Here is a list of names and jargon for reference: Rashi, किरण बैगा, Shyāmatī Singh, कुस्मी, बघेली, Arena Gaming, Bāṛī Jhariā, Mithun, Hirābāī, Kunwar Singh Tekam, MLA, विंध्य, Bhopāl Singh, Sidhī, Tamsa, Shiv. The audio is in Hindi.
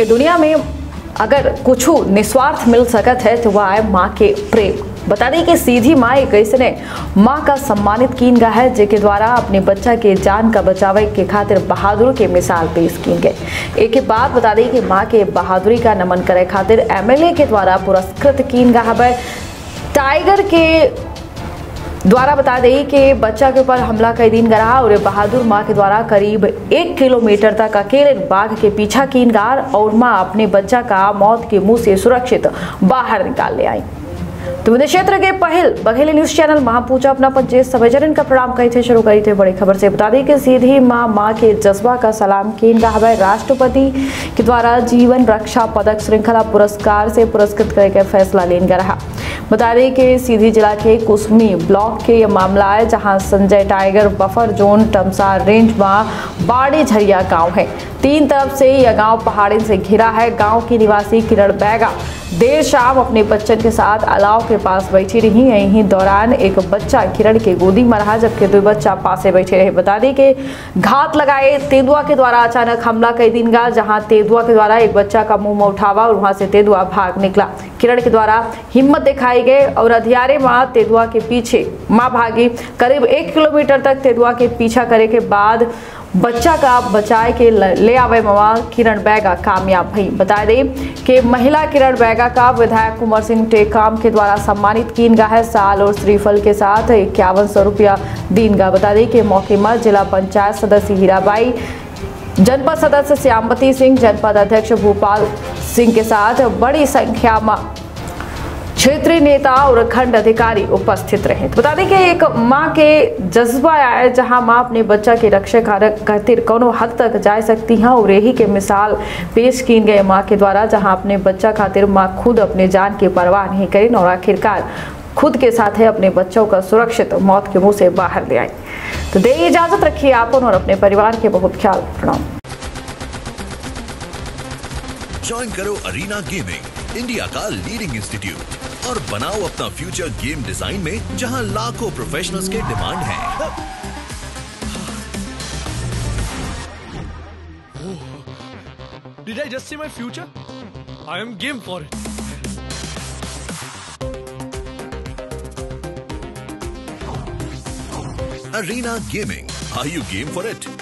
ए दुनिया में अगर कुछ निस्वार्थ मिल सकत है तो वह आए माँ के प्रेम। बता दें कि सीधी माँ एक ऐसे माँ का सम्मानित कीन गया है जिसके द्वारा अपने बच्चा के जान का बचावे के खातिर बहादुर के मिसाल पेश कीन गए। एक ही बात बता दें कि माँ के बहादुरी का नमन करे खातिर एमएलए के द्वारा पुरस्कृत कीन गया है। टाइगर के द्वारा बता दें कि बच्चा के ऊपर हमला कई दिन गया और बहादुर माँ के द्वारा करीब 1 किलोमीटर तक अकेले बाघ के पीछा कीन गया और माँ अपने बच्चा का मौत के मुँह से सुरक्षित बाहर निकाल ले आई। तो विंध्य क्षेत्र के पहल बघेली न्यूज चैनल महापूजा अपना पंचे सवेजरन का प्रणाम कही थे शुरू करी थे बड़ी खबर से। बता दें कि सीधी माँ माँ के जज्बा का सलाम केंद्र हवाई राष्ट्रपति के द्वारा जीवन रक्षा पदक श्रृंखला पुरस्कार से पुरस्कृत करके फैसला लेने का रहा। बता दें कि सीधी जिला के कुस्मी ब्लॉक के ये मामला है जहाँ Sanjay tiger buffer zone Tamsa range में बाड़ी झरिया गाँव है। 3 तरफ से यह गाँव पहाड़ी से घिरा है। गाँव की निवासी किरण बैगा देर शाम अपने बच्चन के साथ अलाव के पास बैठी रही। यहीं दौरान एक बच्चा किरण के गोदी में रहा जबकि 2 बच्चा पासे बैठे रहे। बता दें कि घात लगाए तेंदुआ के द्वारा अचानक हमला कई दिन का जहां तेंदुआ के द्वारा एक बच्चा का मुंह में उठावा और वहां से तेंदुआ भाग निकला। किरण के द्वारा हिम्मत दिखाई गई और अधियारे माँ तेंदुआ के पीछे माँ भागी। करीब 1 किलोमीटर तक तेंदुआ के पीछा करे के बाद बच्चा का बचाए के ले आवे मामा किरण बैगा कामयाब भई। बता दें कि महिला किरण बैगा का विधायक कुंवर सिंह टेकाम के द्वारा सम्मानित किन गया है। साल और श्रीफल के साथ 5100 रुपया दीन गया। बता दें कि मौके में जिला पंचायत सदस्य हीराबाई, जनपद सदस्य श्यामती सिंह, जनपद अध्यक्ष भोपाल सिंह के साथ बड़ी संख्या में क्षेत्रीय नेता और खंड अधिकारी उपस्थित रहे। तो बता दें कि एक माँ के जज्बा है जहाँ माँ अपने बच्चा के रक्षा खातिर कोनो हद तक जा सकती हैं और यही के मिसाल पेश की गए माँ के द्वारा जहाँ अपने बच्चा खातिर माँ खुद अपने जान की परवाह नहीं करी और आखिरकार खुद के साथ है अपने बच्चों का सुरक्षित मौत के मुँह से बाहर ले आई। तो दे इजाजत रखिए आप और अपने परिवार के बहुत ख्याल। प्रणाम। ज्वाइन करो अरीना गेमिंग, इंडिया का लीडिंग इंस्टीट्यूट, और बनाओ अपना फ्यूचर गेम डिजाइन में जहां लाखों प्रोफेशनल्स के डिमांड है। Did I just see my future? I am game for it. Arena Gaming, are you game for it?